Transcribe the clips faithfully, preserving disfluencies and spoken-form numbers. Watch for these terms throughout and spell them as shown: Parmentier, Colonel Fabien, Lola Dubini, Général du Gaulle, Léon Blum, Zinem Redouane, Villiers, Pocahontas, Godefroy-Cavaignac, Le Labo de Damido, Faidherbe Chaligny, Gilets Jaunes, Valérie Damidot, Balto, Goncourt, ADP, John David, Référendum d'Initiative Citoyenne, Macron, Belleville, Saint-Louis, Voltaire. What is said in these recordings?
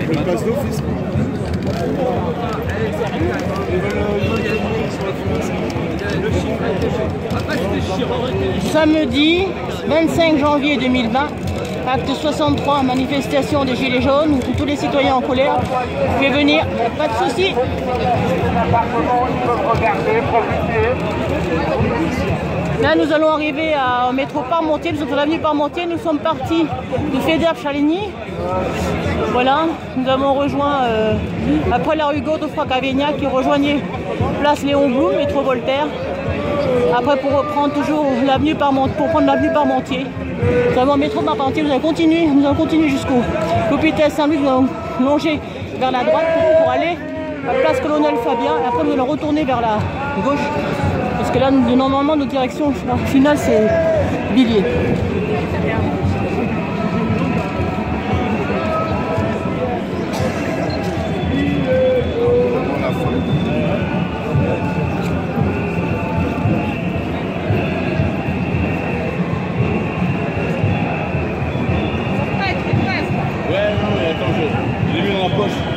donc place d'office. Samedi vingt-cinq janvier deux mille vingt, acte soixante-trois, manifestation des Gilets jaunes, où tous les citoyens en colère pouvaient venir, pas de soucis. Là, nous allons arriver à, au métro Parmentier, nous sommes sur l'avenue Parmentier, nous sommes partis de Faidherbe Chaligny. Voilà, nous avons rejoint, euh, après la rue Godefroy-Cavaignac, qui rejoignait place Léon Blum, métro Voltaire. Après, pour reprendre toujours l'avenue Parmentier, pour prendre l'avenue Parmentier, nous avons métro Parmentier, nous allons continuer, nous allons continuer jusqu'au hôpital Saint-Louis, nous allons longer vers la droite pour, pour aller à place Colonel Fabien, et après nous allons retourner vers la gauche, parce que là, nous, normalement, notre direction finale, c'est Villiers.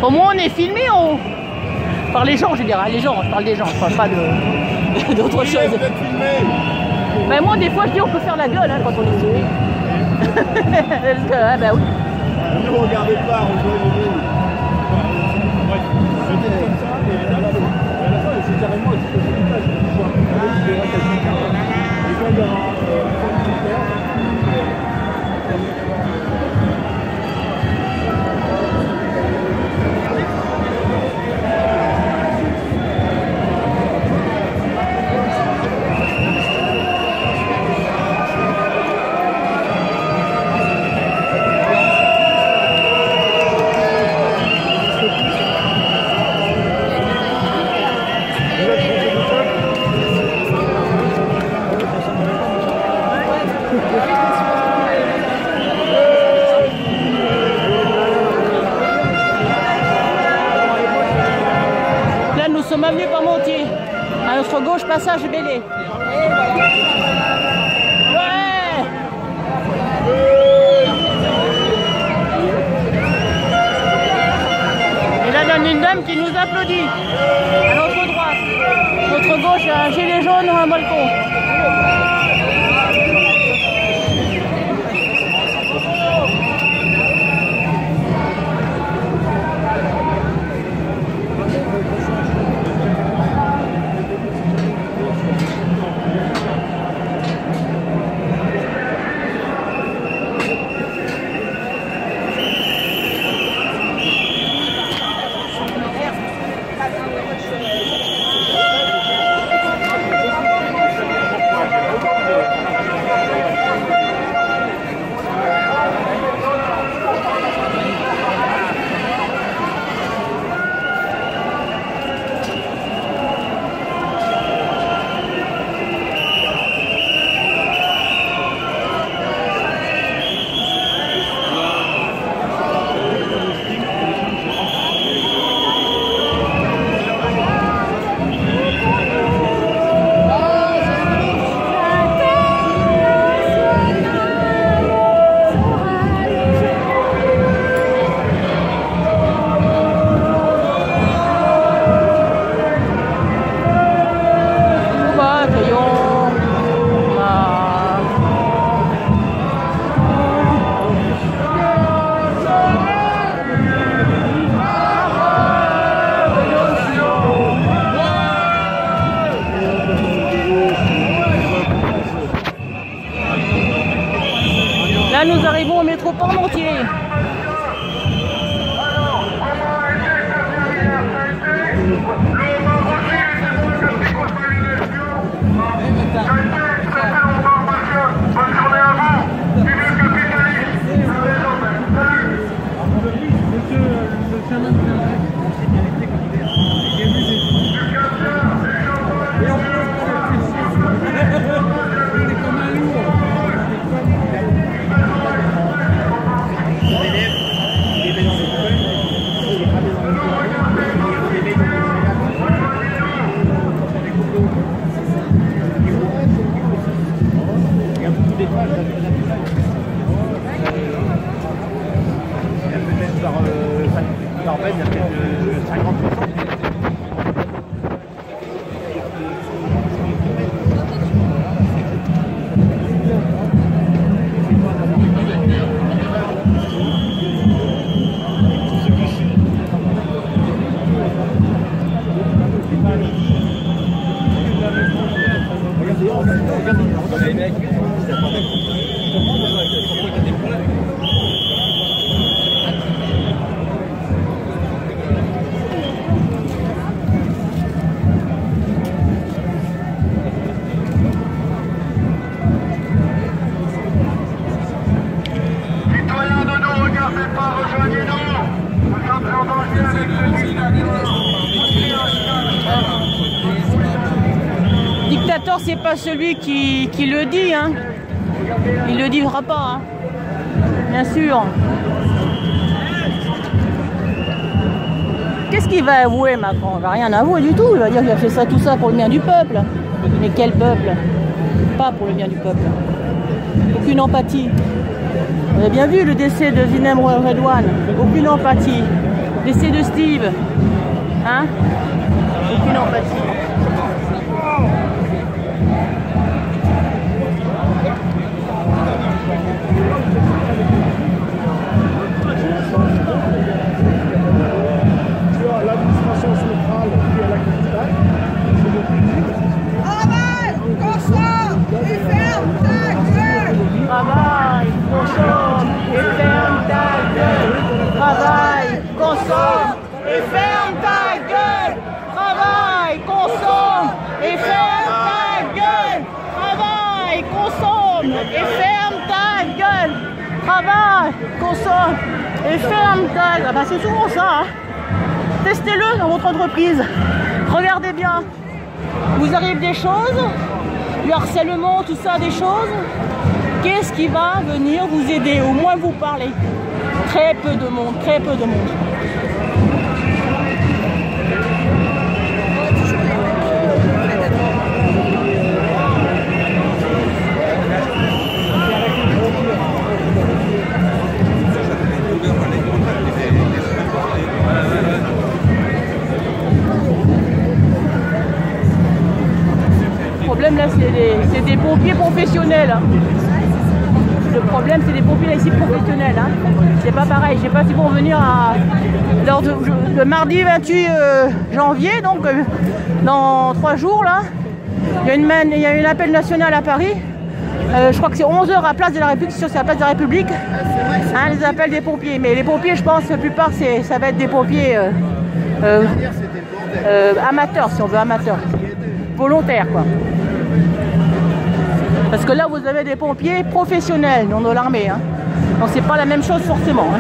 Au moins on est filmé on... par les gens, je dirais, les gens, je parle des gens, je parle pas d'autre de... chose. Mais ben moi des fois je dis on peut faire la gueule hein, quand on est filmé. Parce que, hein, ben oui. Nous on regardait pas, on jouait les lignes. C'était comme ça, mais à la fin c'est carrément une petite image. Et quand il y a un... Passage Bellé. Ouais. Et là, il y a une dame qui nous applaudit. À notre droite. À notre gauche, un gilet jaune, un balcon. Dictateur, c'est pas celui qui, qui le dit, hein. Il le dira pas, hein. Bien sûr. Qu'est-ce qu'il va avouer, Macron? Il va rien avouer du tout. Il va dire qu'il a fait ça, tout ça pour le bien du peuple. Mais quel peuple? Pas pour le bien du peuple. Aucune empathie. Vous avez bien vu le décès de Zinem Redouane. Aucune empathie. Décès de Steve. Hein? Aucune empathie. Consomme et ferme ta gueule. Ah bah c'est souvent ça, hein. Testez-le dans votre entreprise. Regardez bien. Vous arrive des choses, du harcèlement, tout ça, des choses. Qu'est-ce qui va venir vous aider? Au moins vous parler. Très peu de monde, très peu de monde. Le problème là c'est des, des pompiers professionnels. Hein. Le problème c'est des pompiers ici professionnels. Hein. C'est pas pareil, je sais pas si vont venir à, lors de, je, le mardi vingt-huit janvier, donc euh, dans trois jours là. Il y a une, man, il y a une appel nationale à Paris. Euh, je crois que c'est onze heures à Place de la République, c'est sûr c'est à Place de la République. Hein, les appels des pompiers. Mais les pompiers je pense que la plupart ça va être des pompiers euh, euh, euh, amateurs, si on veut amateurs. Volontaires quoi. Parce que là, vous avez des pompiers professionnels, non de l'armée. Hein. Donc, c'est pas la même chose, forcément. Hein.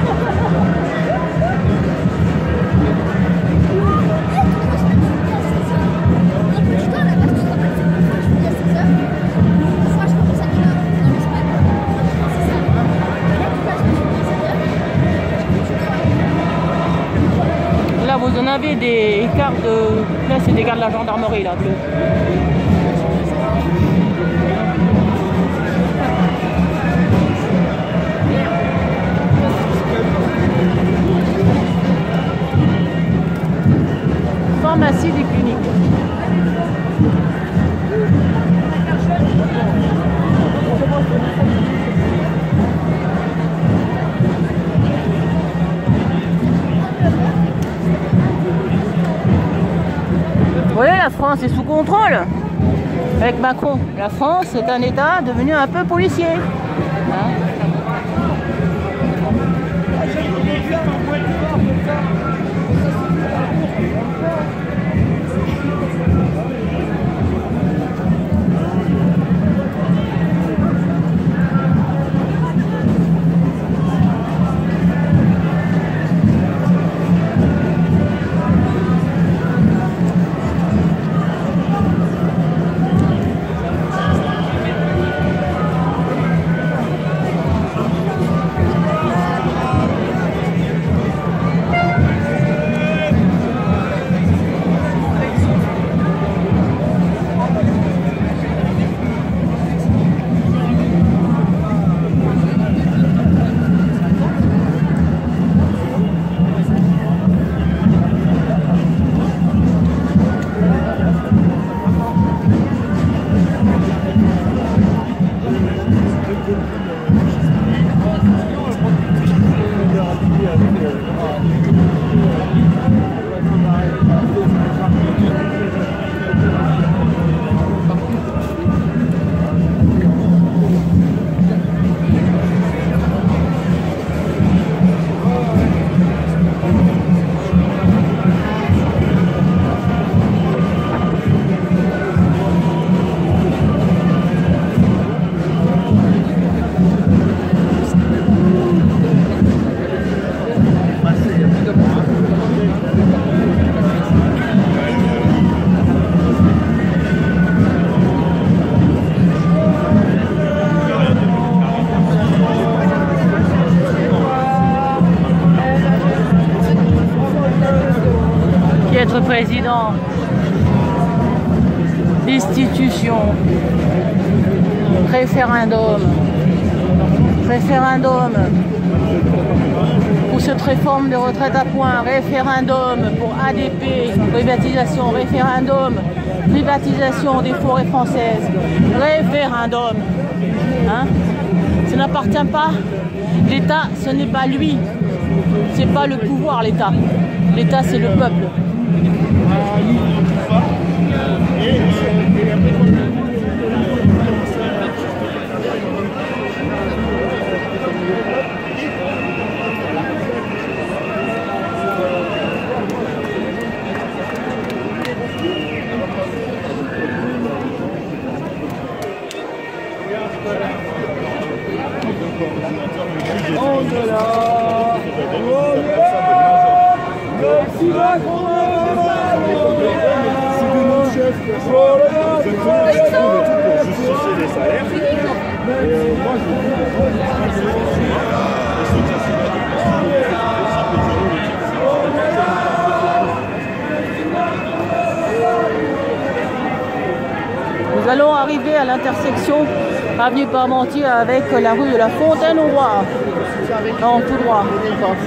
Là, vous en avez des gardes... Là, c'est des gardes de la gendarmerie, là. Que... Pharmacie des cliniques. Vous voyez, la France est sous contrôle avec Macron. La France est un État devenu un peu policier. Hein? président d'institution, référendum, référendum pour cette réforme de retraite à points, référendum pour A D P, privatisation, référendum, privatisation des forêts françaises, référendum. Hein ? Ça n'appartient pas. L'État, ce n'est pas lui. C'est pas le pouvoir, l'État. L'État, c'est le peuple. Nous allons arriver à l'intersection avenue Parmentier avec la rue de la Fontaine au Roi. Non, tout droit, je pense.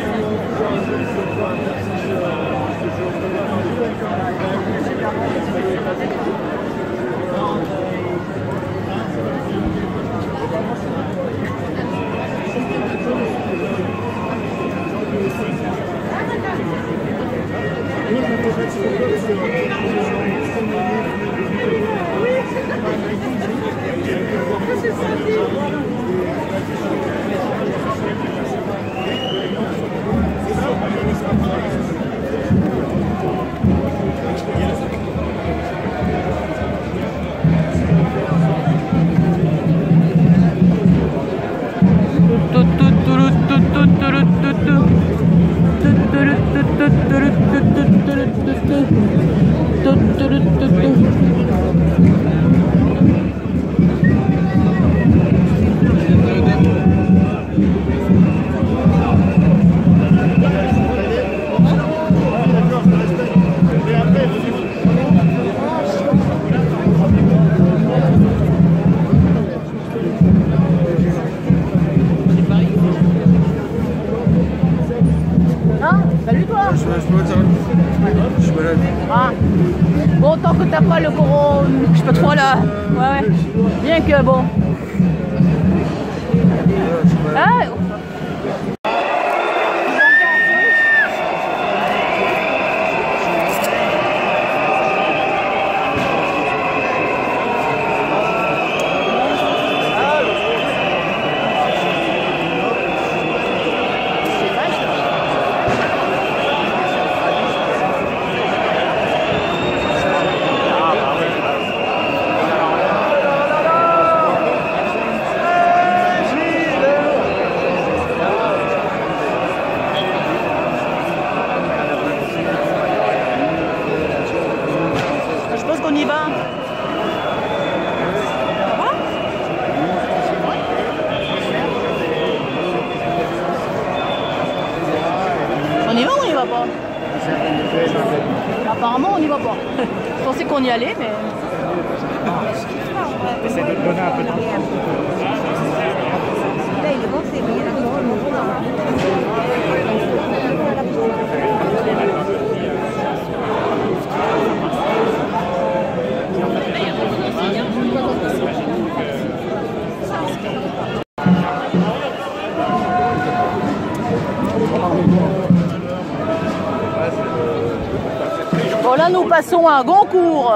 Passons à Goncourt,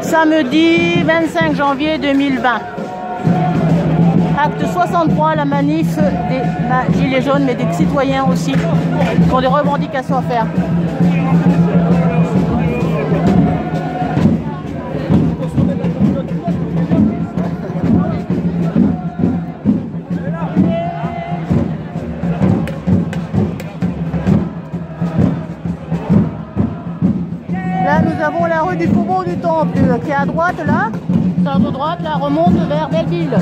samedi vingt-cinq janvier deux mille vingt. Acte soixante-trois, la manif des bah, Gilets jaunes, mais des citoyens aussi, qui ont des revendications à faire. La rue du Faubourg du Temple qui est à droite là, c'est à droite là, remonte vers Belleville.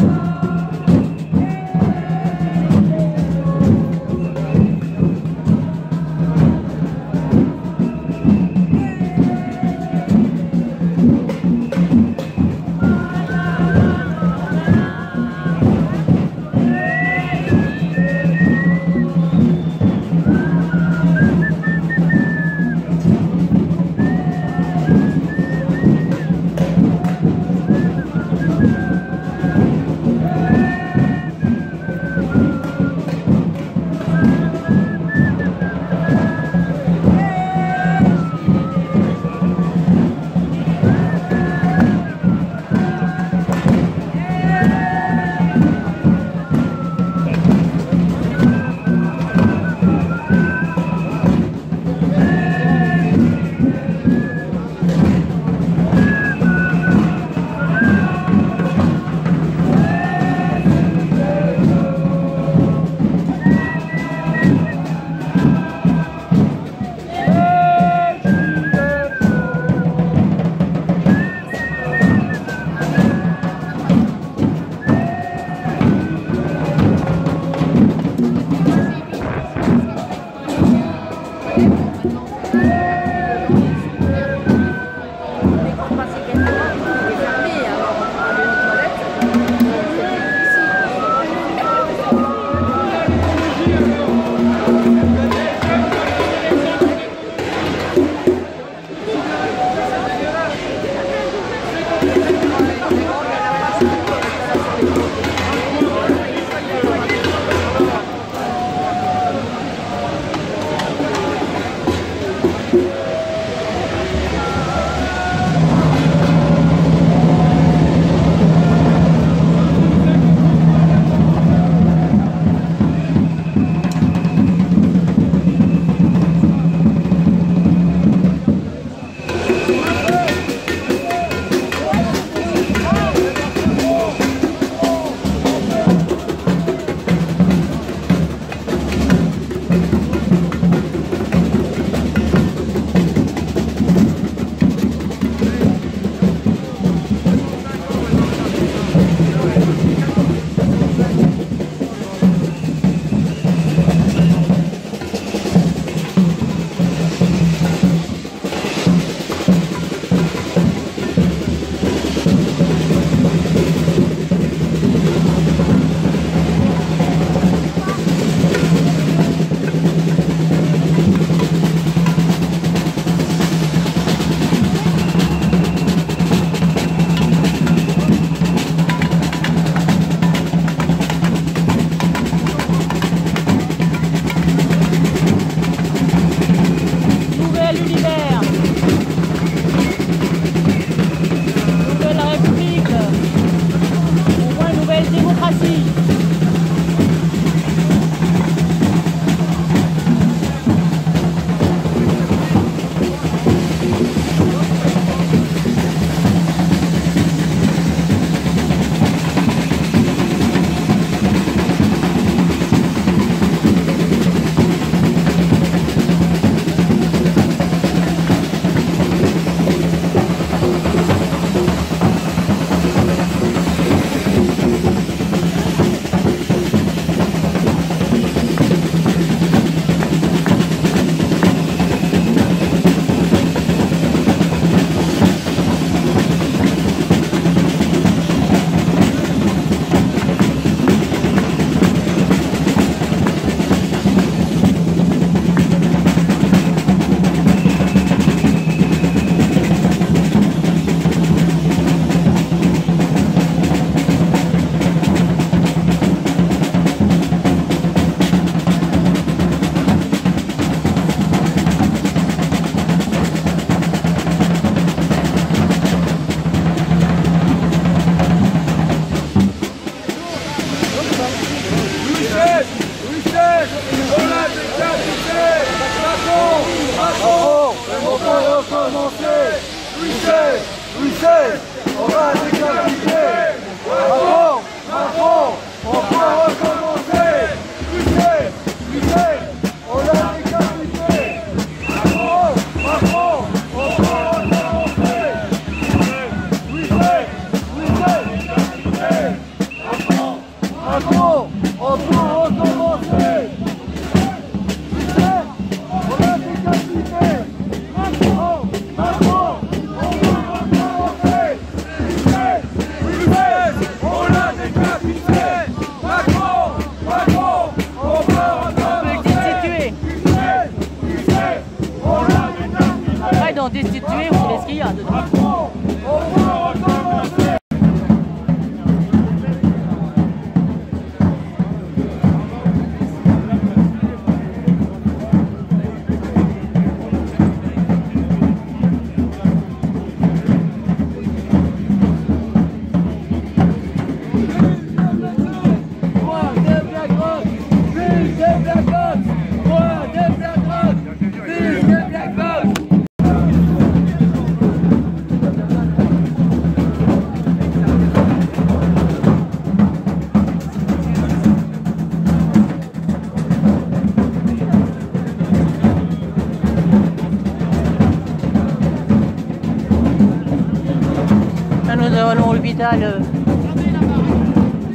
l'hôpital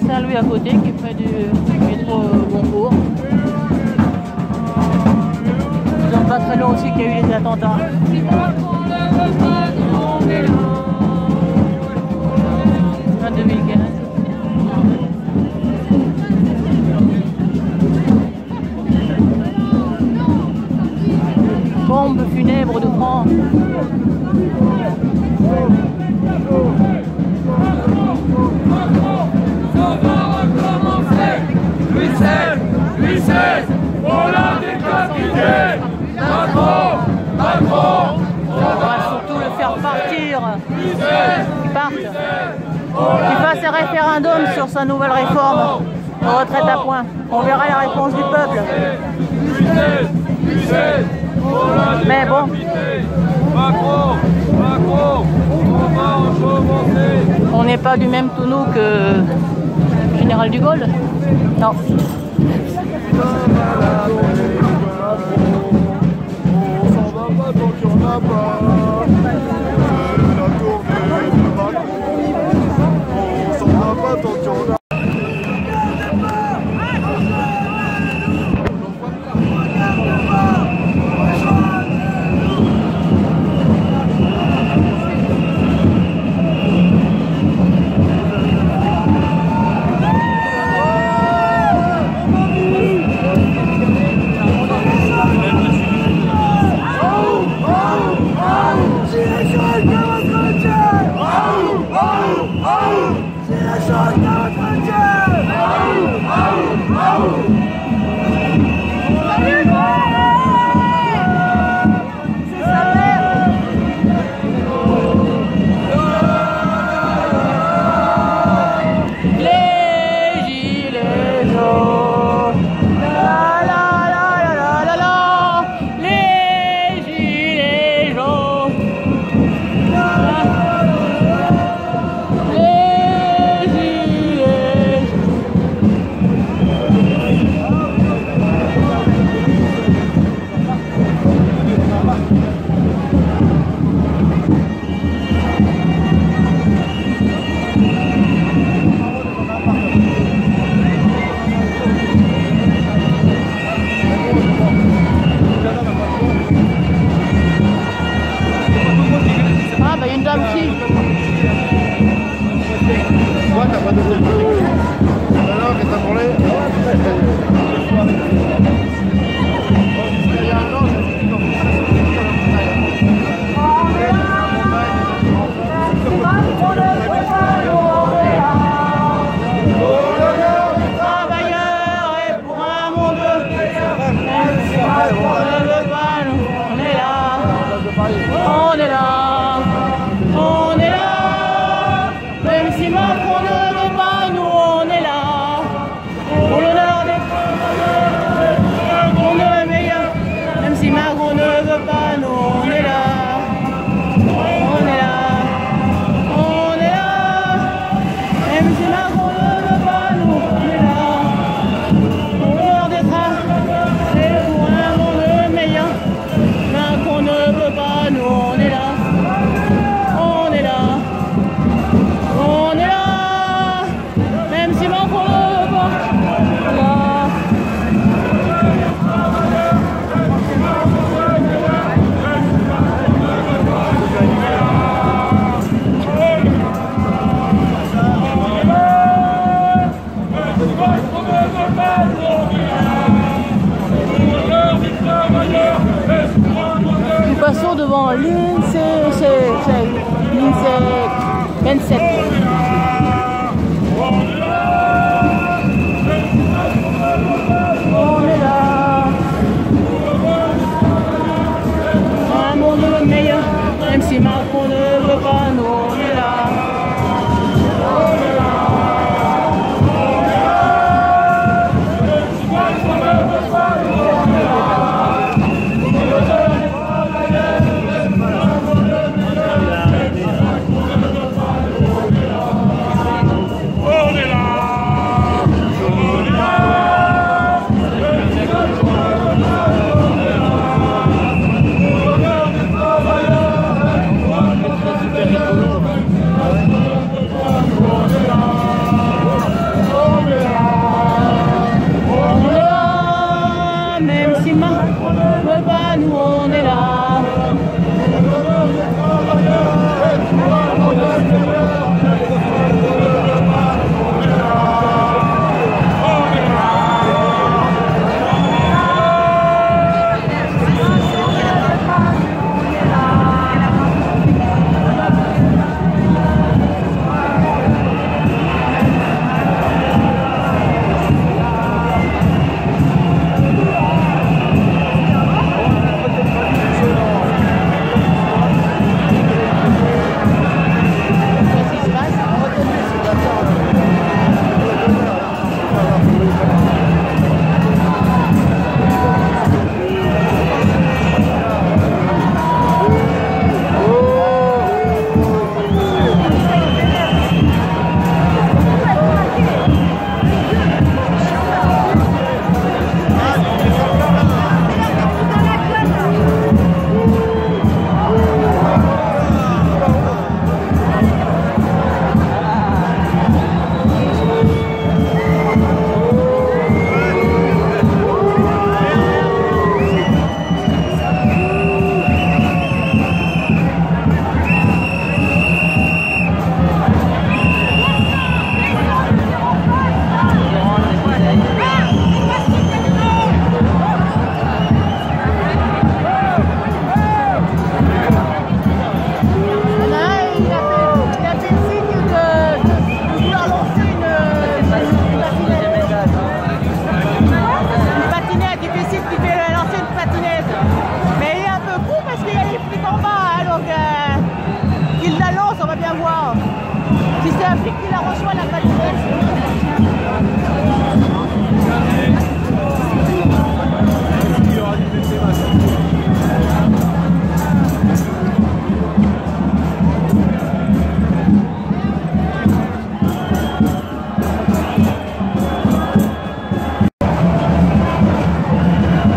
Saint-Louis à côté, qui est près du métro Goncourt. Nous sommes pas très loin aussi qu'il y a eu les attentats. En deux mille quinze. Bombe funèbre de France. Qu'il fasse un référendum sur sa nouvelle réforme de retraite à points. On verra la réponse du peuple. Mais bon. On n'est pas du même tonneau que Général du Gaulle. Non. On est là, il a rejoint la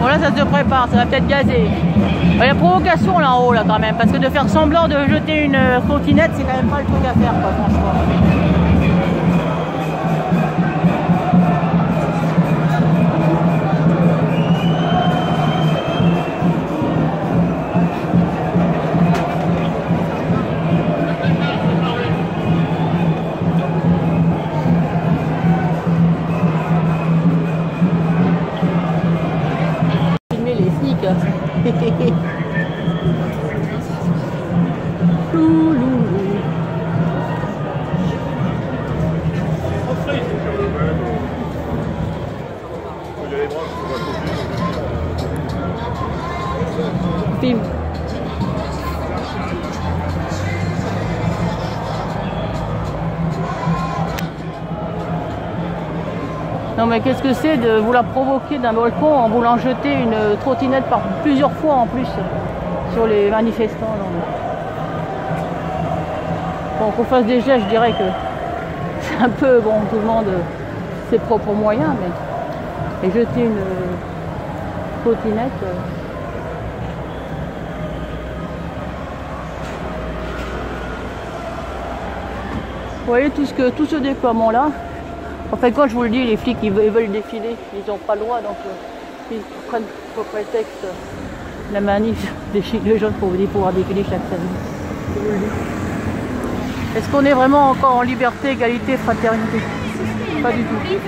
Bon là ça se prépare, ça va peut-être gazer. Il y a provocation là en haut là quand même, parce que de faire semblant de jeter une trottinette, c'est quand même pas le truc à faire quoi, franchement. Non mais qu'est-ce que c'est de vouloir provoquer d'un balcon en voulant jeter une trottinette par plusieurs fois en plus sur les manifestants. Bon, qu'on fasse des gestes, je dirais que c'est un peu, bon, tout le monde ses propres moyens, mais et jeter une trottinette... Vous voyez tout ce, que, tout ce déploiement là. En fait, quand je vous le dis, les flics ils veulent défiler, ils n'ont pas le droit, donc euh, ils prennent pour prétexte euh, la manif des Gilets jaunes pour pouvoir défiler chaque samedi. Est-ce qu'on est vraiment encore en liberté, égalité, fraternité? Pas du tout.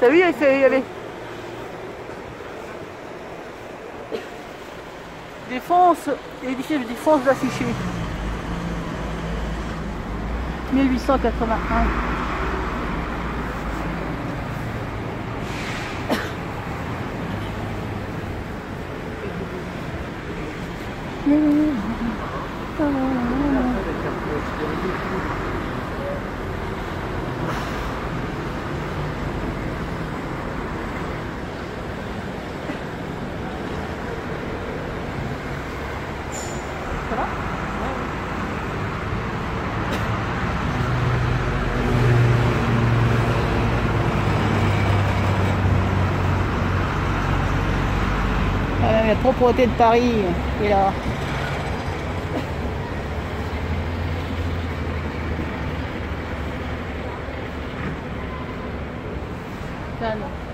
T'as vu, il y avait des fonces, des fonces d'affichés. mille huit cent quatre-vingt-un. La propreté de Paris est là. Là non.